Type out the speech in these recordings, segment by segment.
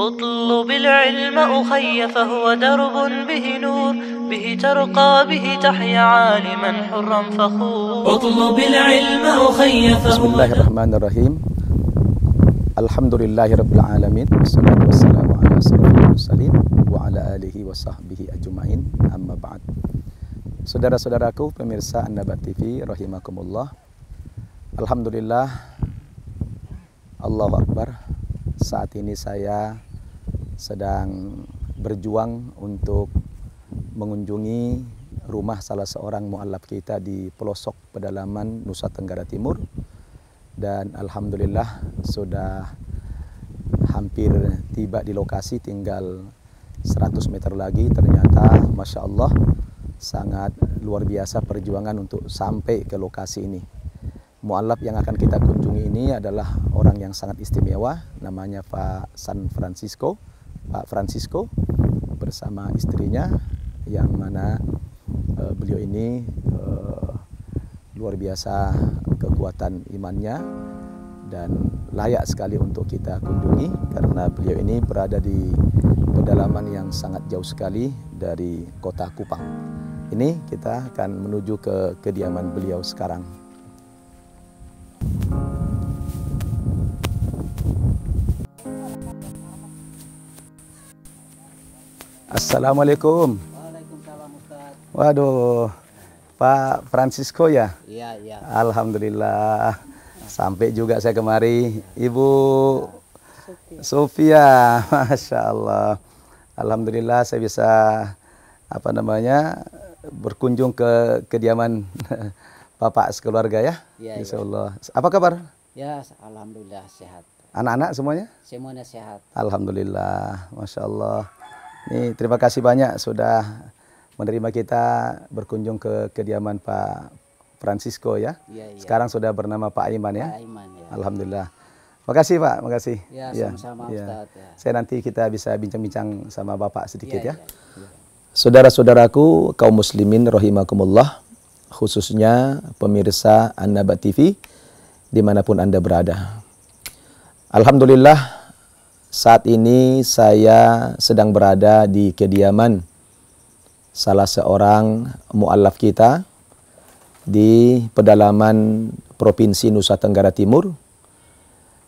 اطلب العلم أخي فهو درب به نور به ترقى به تحيا عالما حرا فخور اطلب العلم أخي فهو بسم الله الرحمن الرحيم الحمد لله رب العالمين والصلاة والسلام على أشرف المرسلين وعلى آله وصحبه أجمعين أما بعد. Saudara-saudaraku pemirsa AnnabaTV rahimakumullah. Alhamdulillah, Allahu Akbar. Saat ini saya sedang berjuang untuk mengunjungi rumah salah seorang mu'allaf kita di pelosok pedalaman Nusa Tenggara Timur. Dan alhamdulillah sudah hampir tiba di lokasi, tinggal 100 meter lagi. Ternyata Masya Allah, sangat luar biasa perjuangan untuk sampai ke lokasi ini. Mu'allaf yang akan kita kunjungi ini adalah orang yang sangat istimewa, namanya Pak Francisco bersama istrinya, yang mana beliau ini luar biasa kekuatan imannya dan layak sekali untuk kita kunjungi karena beliau ini berada di pedalaman yang sangat jauh sekali dari kota Kupang. Ini kita akan menuju ke kediaman beliau sekarang. Assalamualaikum. Waalaikumsalam Ustaz. Waduh, Pak Francisco ya? Iya. Alhamdulillah, sampai juga saya kemari. Ibu Sofia, Masya Allah. Alhamdulillah saya bisa berkunjung ke kediaman Bapak sekeluarga ya? Iya. Insya Allah. Apa kabar? Ya, alhamdulillah sehat. Anak-anak semuanya? Semuanya sehat. Alhamdulillah, Masya Allah. Nih, terima kasih banyak sudah menerima kita berkunjung ke kediaman Pak Francisco ya. Ya. Sekarang sudah bernama Pak Aiman ya. Pak Aiman, ya. Alhamdulillah. Makasih Pak, makasih. Ya, sama-sama ya. Ustaz. Ya. Saya nanti kita bisa bincang-bincang sama Bapak sedikit ya. Ya. Saudara-saudaraku kaum muslimin rahimakumullah, khususnya pemirsa An-Naba TV dimanapun Anda berada. Alhamdulillah, saat ini saya sedang berada di kediaman salah seorang mu'allaf kita di pedalaman Provinsi Nusa Tenggara Timur,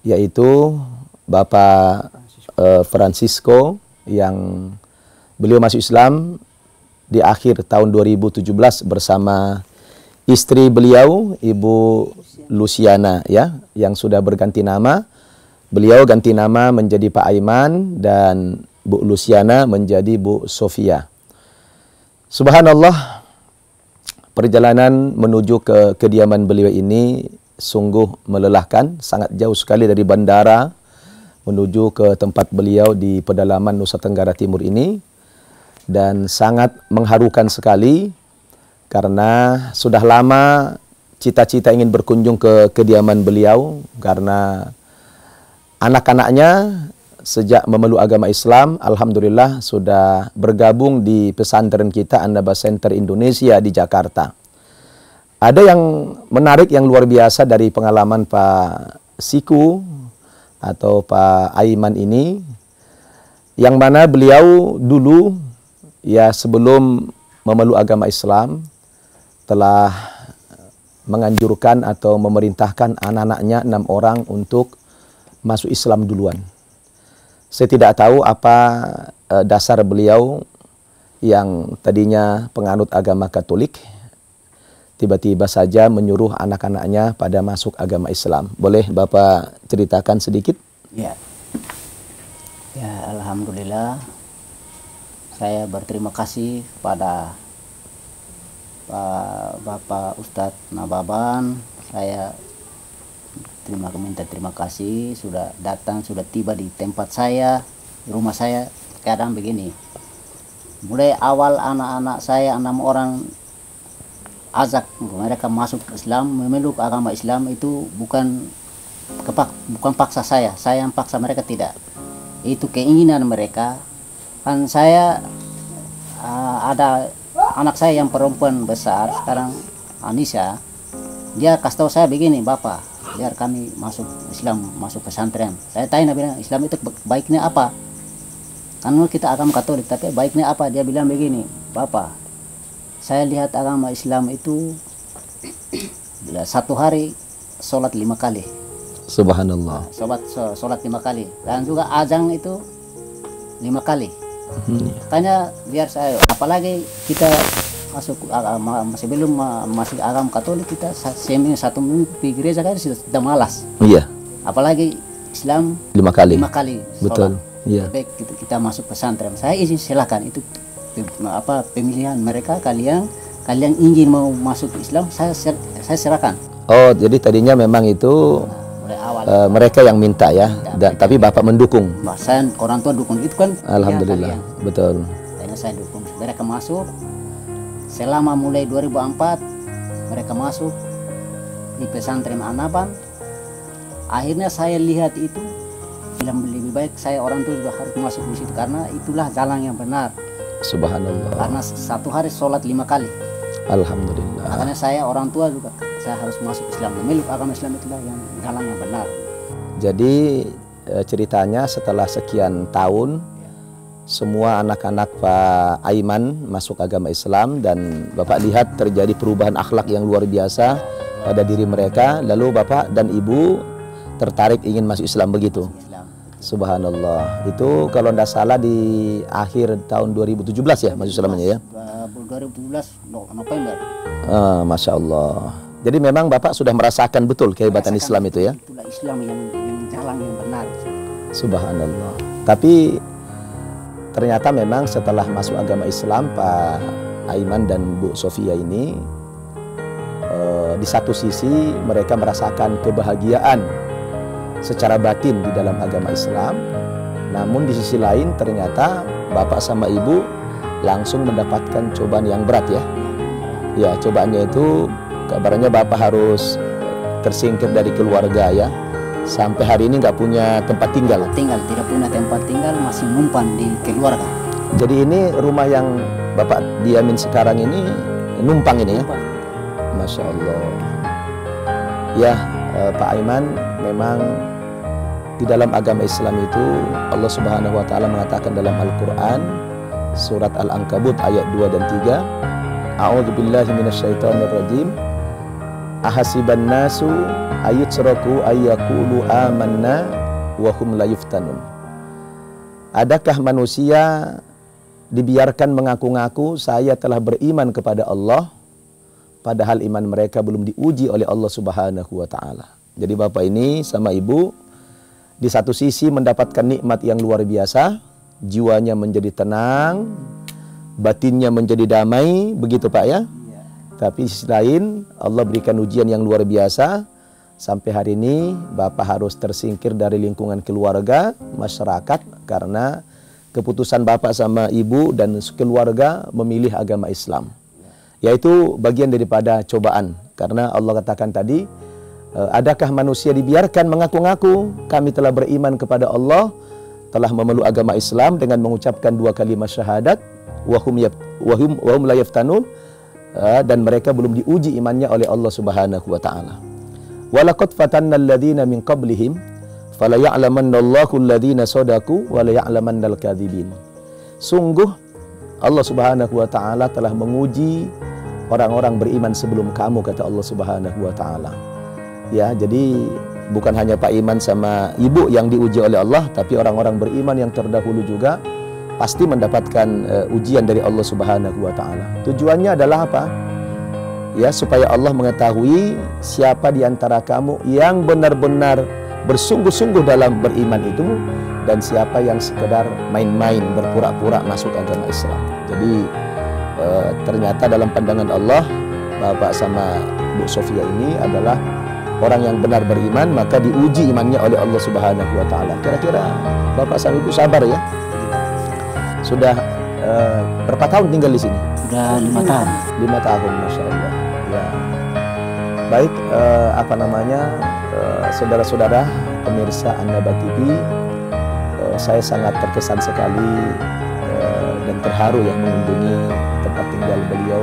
yaitu Bapak Francisco, yang beliau masuk Islam di akhir tahun 2017 bersama istri beliau, Ibu Luciana ya, yang sudah berganti nama. Beliau ganti nama menjadi Pak Aiman dan Bu Luciana menjadi Bu Sofia. Subhanallah, perjalanan menuju ke kediaman beliau ini sungguh melelahkan. Sangat jauh sekali dari bandara menuju ke tempat beliau di pedalaman Nusa Tenggara Timur ini. Dan sangat mengharukan sekali karena sudah lama cita-cita ingin berkunjung ke kediaman beliau karena anak-anaknya sejak memeluk agama Islam, alhamdulillah sudah bergabung di pesantren kita An-Naba Center Indonesia di Jakarta. Ada yang menarik yang luar biasa dari pengalaman Pak Siku atau Pak Aiman ini, yang mana beliau dulu ya sebelum memeluk agama Islam telah menganjurkan atau memerintahkan anak-anaknya 6 orang untuk masuk Islam duluan. Saya tidak tahu apa dasar beliau yang tadinya penganut agama Katolik tiba-tiba saja menyuruh anak-anaknya pada masuk agama Islam. Boleh Bapak ceritakan sedikit? Ya, alhamdulillah saya berterima kasih kepada Bapak Ustadz Nababan. Saya minta terima kasih sudah datang, sudah tiba di tempat saya, di rumah saya. Sekarang begini, mulai awal anak-anak saya 6 orang azak, mereka masuk Islam, memeluk agama Islam itu bukan paksa saya yang paksa mereka, tidak. Itu keinginan mereka. Kan saya ada anak saya yang perempuan besar sekarang, Anissa, dia kasih tahu saya begini, Bapak, biar kami masuk Islam, masuk pesantren. Saya tanya, bilang Islam itu baiknya apa? Karena kita agama Katolik, tapi baiknya apa? Dia bilang begini, Bapak, saya lihat agama Islam itu satu hari sholat 5 kali. Subhanallah. Sholat 5 kali. Dan juga azan itu 5 kali. Makanya biar saya, apalagi kita masuk sebelum masuk agama Katolik, kita seminggu 1 minggu di gereja kan sudah malas. Iya. Apalagi Islam 5 kali. 5 kali. Betul. Iya. Baik kita masuk pesantren. Saya izin, silakan itu apa pemilihan mereka, kalian ingin mau masuk Islam, saya silakan. Oh, jadi tadinya memang itu mereka yang minta ya, tapi Bapak mendukung. Saya orang tua dukung itu kan. Alhamdulillah. Ya, betul. Karena saya dukung mereka masuk. Selama mulai 2004 mereka masuk di pesantren An-Naba. Akhirnya saya lihat itu lebih baik saya orang tua juga harus masuk di situ, karena itulah jalan yang benar. Subhanallah. Karena satu hari sholat 5 kali. Alhamdulillah. Makanya saya orang tua juga saya harus masuk Islam, memilih agama Islam, itulah yang jalan yang benar. Jadi ceritanya setelah sekian tahun semua anak-anak Pak Aiman masuk agama Islam, dan Bapak lihat terjadi perubahan akhlak yang luar biasa pada diri mereka. Lalu Bapak dan Ibu tertarik ingin masuk Islam, begitu? Subhanallah. Itu kalau tidak salah di akhir tahun 2017 ya masuk Islamnya ya? 2017 November. Ah, Masya Allah. Jadi memang Bapak sudah merasakan betul kehebatan Islam itu ya? Itulah Islam yang jalan yang benar. Subhanallah. Tapi ternyata memang setelah masuk agama Islam, Pak Aiman dan Bu Sofia ini di satu sisi mereka merasakan kebahagiaan secara batin di dalam agama Islam, namun di sisi lain ternyata Bapak sama Ibu langsung mendapatkan cobaan yang berat ya. Ya, cobaannya itu kabarnya Bapak harus tersingkir dari keluarga ya. Sampai hari ini nggak punya tempat tinggal. Tidak punya tempat tinggal, masih numpan di keluarga. Jadi ini rumah yang Bapak diamin sekarang ini numpang ini ya? Masya Allah. Ya, Pak Aiman, memang di dalam agama Islam itu Allah Subhanahu Wa Taala mengatakan dalam Al-Quran surat Al-Ankabut ayat 2 dan 3. A'udzubillahi minasyaitonirrajim. Ahasiban nasu ayutsraku ayyakulu amanna wahum la yuftanun. Adakah manusia dibiarkan mengaku-ngaku saya telah beriman kepada Allah, padahal iman mereka belum diuji oleh Allah Subhanahu Wa Taala. Jadi Bapak ini sama Ibu di satu sisi mendapatkan nikmat yang luar biasa, jiwanya menjadi tenang, batinnya menjadi damai, begitu Pak ya? Tapi di sisi lain Allah berikan ujian yang luar biasa. Sampai hari ini Bapak harus tersingkir dari lingkungan keluarga, masyarakat, karena keputusan Bapak sama Ibu dan keluarga memilih agama Islam. Yaitu bagian daripada cobaan. Karena Allah katakan tadi, adakah manusia dibiarkan mengaku-ngaku kami telah beriman kepada Allah, telah memeluk agama Islam dengan mengucapkan 2 kalimat syahadat, wahum la yaftanun, dan mereka belum diuji imannya oleh Allah Subhanahu Wa Taala. Walaqad fatannal ladzina min qablihim fala ya'lamannallahu alladzina sadaqu wa la ya'lamannal kadzibin. Sungguh Allah Subhanahu Wa Taala telah menguji orang-orang beriman sebelum kamu, kata Allah Subhanahu Wa Taala. Ya, jadi bukan hanya Pak Aiman sama Ibu yang diuji oleh Allah, tapi orang-orang beriman yang terdahulu juga pasti mendapatkan ujian dari Allah Subhanahu Wa Taala. Tujuannya adalah apa? Ya, supaya Allah mengetahui siapa di antara kamu yang benar-benar bersungguh-sungguh dalam beriman itu, dan siapa yang sekedar main-main berpura-pura masuk agama Islam. Jadi ternyata dalam pandangan Allah Bapak sama Bu Sofia ini adalah orang yang benar beriman, maka diuji imannya oleh Allah Subhanahu Wa Taala. Kira-kira Bapak sama Ibu sabar ya. Sudah berapa tahun tinggal di sini? Sudah 5 tahun. 5 tahun, Masya Allah. Ya. Baik, saudara-saudara pemirsa AnnabaTV, saya sangat terkesan sekali dan terharu yang mengunjungi tempat tinggal beliau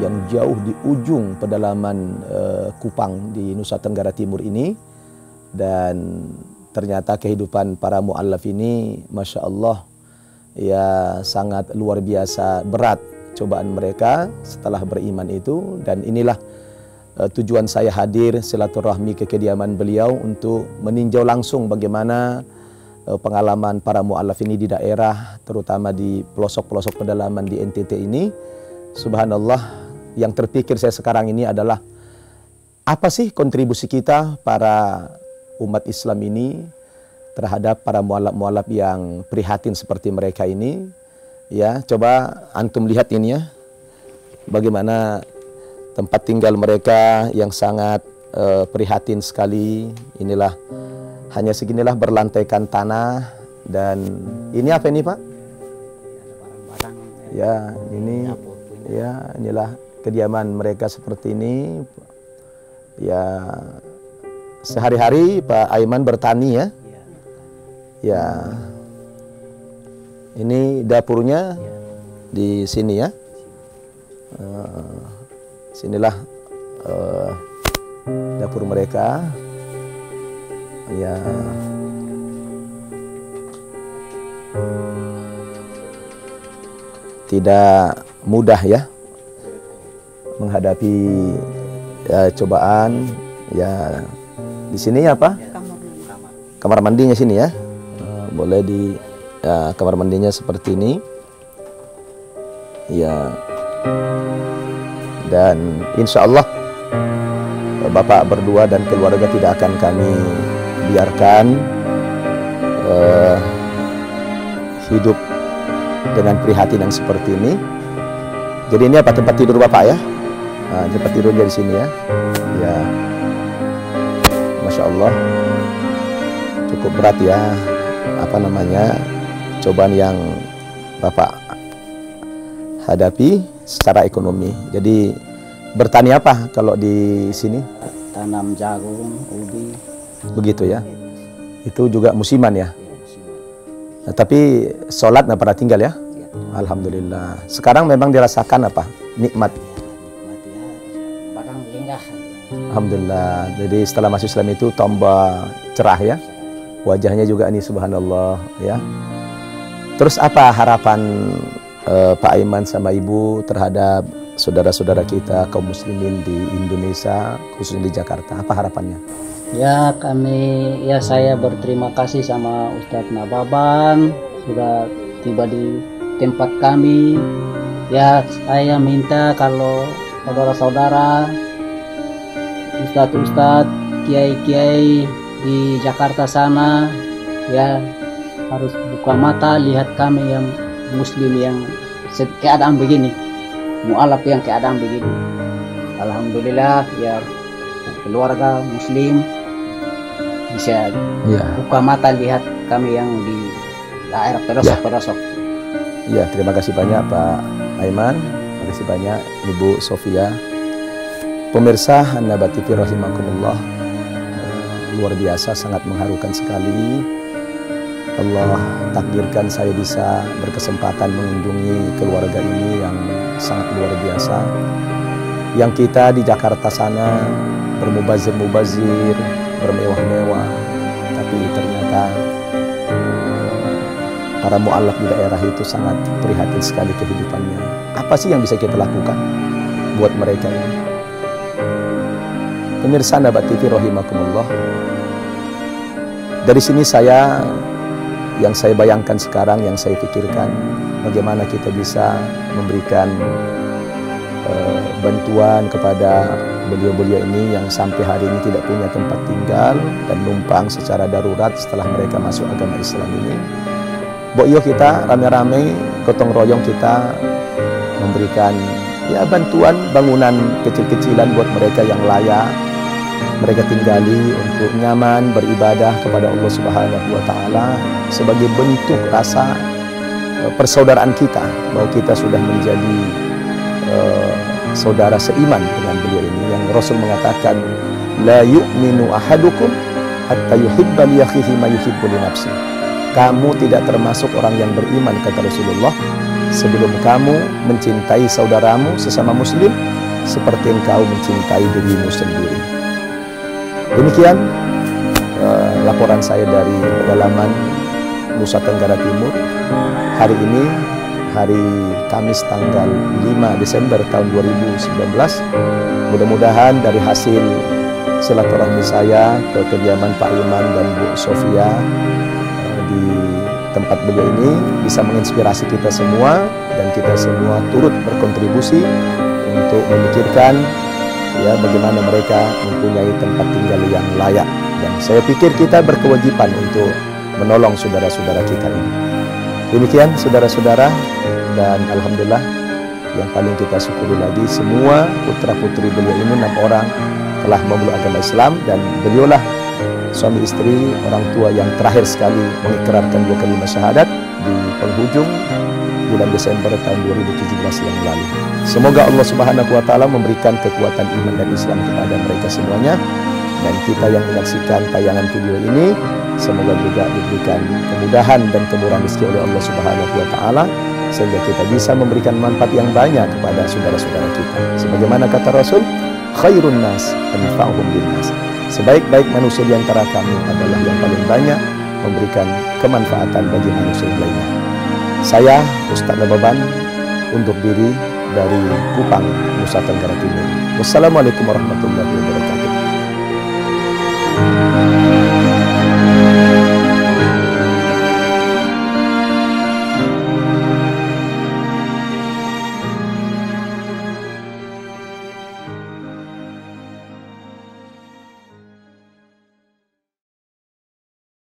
yang jauh di ujung pedalaman Kupang di Nusa Tenggara Timur ini. Dan ternyata kehidupan para mu'allaf ini, Masya Allah, ya sangat luar biasa berat cobaan mereka setelah beriman itu. Dan inilah tujuan saya hadir silaturahmi ke kediaman beliau untuk meninjau langsung bagaimana pengalaman para mu'alaf ini di daerah, terutama di pelosok-pelosok pedalaman di NTT ini. Subhanallah, yang terpikir saya sekarang ini adalah apa sih kontribusi kita para umat Islam ini terhadap para mu'alaf-mu'alaf yang prihatin seperti mereka ini. Ya, coba antum lihat ini ya, bagaimana tempat tinggal mereka yang sangat prihatin sekali. Inilah, hanya seginilah berlantaikan tanah. Dan ini apa ini, Pak? Barang-barang. Ya, ini dapur, ya, inilah kediaman mereka seperti ini. Ya, sehari-hari Pak Aiman bertani ya. Ya. Ini dapurnya ya, di sini ya. Sinilah dapur mereka. Ya, tidak mudah ya menghadapi ya, cobaan. Ya, di sini apa? Kamar mandinya sini ya. Boleh di ya, kamar mandinya seperti ini. Ya. Dan insya Allah Bapak berdua dan keluarga tidak akan kami biarkan hidup dengan prihatinan seperti ini. Jadi ini apa, tempat tidur Bapak ya? Nah, tempat tidurnya di sini ya. Ya, Masya Allah, cukup berat ya, apa namanya, cobaan yang Bapak hadapi secara ekonomi. Jadi bertani apa kalau di sini? Tanam jagung, ubi. Begitu ya. Itu juga musiman ya. Nah, tapi sholat nggak pernah tinggal ya? Ya. Alhamdulillah. Sekarang memang dirasakan apa? Nikmat. Alhamdulillah. Jadi setelah masuk Islam itu tambah cerah ya. Wajahnya juga ini subhanallah ya. Terus apa harapan Pak Aiman sama Ibu terhadap saudara-saudara kita kaum muslimin di Indonesia, khususnya di Jakarta? Apa harapannya? Ya, kami, ya saya berterima kasih sama Ustadz Nababan sudah tiba di tempat kami. Ya, saya minta kalau saudara-saudara, ustadz-ustadz, kiai-kiai di Jakarta sana, ya harus buka mata lihat kami yang muslim yang keadaan begini, mu'alaf yang keadaan begini. Alhamdulillah ya, keluarga muslim bisa ya buka mata lihat kami yang di daerah pelosok-pelosok ya. Ya, terima kasih banyak Pak Aiman, terima kasih banyak Ibu Sofia. Pemirsa AnnabaTV rahimakumullah, luar biasa, sangat mengharukan sekali. Allah takdirkan saya bisa berkesempatan mengunjungi keluarga ini yang sangat luar biasa, yang kita di Jakarta sana bermubazir-mubazir, bermewah-mewah, tapi ternyata para mu'alaf di daerah itu sangat prihatin sekali kehidupannya. Apa sih yang bisa kita lakukan buat mereka ini? Pemirsa AnnabaTV rahimakumullah, dari sini saya, yang saya bayangkan sekarang, yang saya pikirkan, bagaimana kita bisa memberikan bantuan kepada beliau-beliau ini yang sampai hari ini tidak punya tempat tinggal dan numpang secara darurat setelah mereka masuk agama Islam ini. Boyo kita rame-rame, gotong royong kita memberikan ya bantuan bangunan kecil-kecilan buat mereka yang layak mereka tinggali untuk nyaman beribadah kepada Allah Subhanahu wa Ta'ala sebagai bentuk rasa persaudaraan kita bahwa kita sudah menjadi saudara seiman dengan beliau ini, yang Rasul mengatakan la yu'minu ahadukum hatta yuhibba li akhihi ma yuhibbu li nafsi. Kamu tidak termasuk orang yang beriman, kata Rasulullah, sebelum kamu mencintai saudaramu sesama muslim seperti engkau mencintai dirimu sendiri. Demikian laporan saya dari pedalaman Nusa Tenggara Timur. Hari ini, hari Kamis tanggal 5 Desember tahun 2019. Mudah-mudahan dari hasil silaturahmi saya ke kediaman Pak Aiman dan Bu Sofia di tempat beliau ini bisa menginspirasi kita semua, dan kita semua turut berkontribusi untuk memikirkan ya bagaimana mereka mempunyai tempat tinggal yang layak. Dan saya pikir kita berkewajiban untuk menolong saudara-saudara kita ini. Demikian saudara-saudara, dan alhamdulillah yang paling kita syukuri lagi semua putra-putri beliau ini 6 orang telah memeluk agama Islam, dan beliaulah suami istri orang tua yang terakhir sekali mengikrarkan 2 kalimat syahadat di penghujung bulan Desember tahun 2017 yang lalu. Semoga Allah Subhanahu wa Ta'ala memberikan kekuatan iman dan Islam kepada mereka semuanya, dan kita yang menyaksikan tayangan video ini semoga juga diberikan kemudahan dan kemurahan rezeki oleh Allah Subhanahu wa Ta'ala, sehingga kita bisa memberikan manfaat yang banyak kepada saudara-saudara kita. Sebagaimana kata Rasul, khairun nas anfa'uhum linnas. Sebaik-baik manusia di antara kami adalah yang paling banyak memberikan kemanfaatan bagi manusia yang lainnya. Saya, Ustaz Nababan, undur diri dari Kupang, Nusa Tenggara Timur. Wassalamualaikum warahmatullahi wabarakatuh.